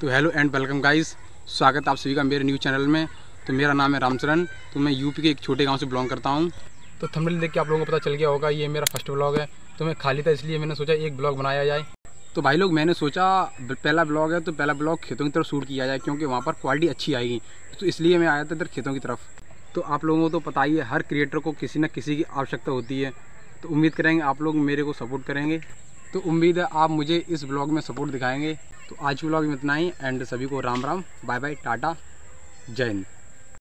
तो hello and welcome guys, स्वागत है आप सभी का मेरे न्यूज़ चैनल में। तो मेरा नाम है रामचरण, तो मैं यूपी के एक छोटे गांव से बिलोंग करता हूं। तो थंबनेल देख के आप लोगों को पता चल गया होगा ये मेरा फर्स्ट ब्लॉग है। तो मैं खाली था इसलिए मैंने सोचा एक ब्लॉग बनाया जाए। तो भाई लोग, मैंने सोचा पहला ब्लॉग है तो पहला ब्लॉग खेतों की तरफ शूट किया जाए क्योंकि वहाँ पर क्वालिटी अच्छी आएगी, तो इसलिए मैं आया था इधर खेतों की तरफ। तो आप लोगों को तो पता ही है, हर क्रिएटर को किसी न किसी की आवश्यकता होती है। तो उम्मीद करेंगे आप लोग मेरे को सपोर्ट करेंगे, तो उम्मीद है आप मुझे इस ब्लॉग में सपोर्ट दिखाएंगे। तो आज के ब्लॉग में इतना ही, एंड सभी को राम राम, बाय बाय, टाटा, जय हिंद।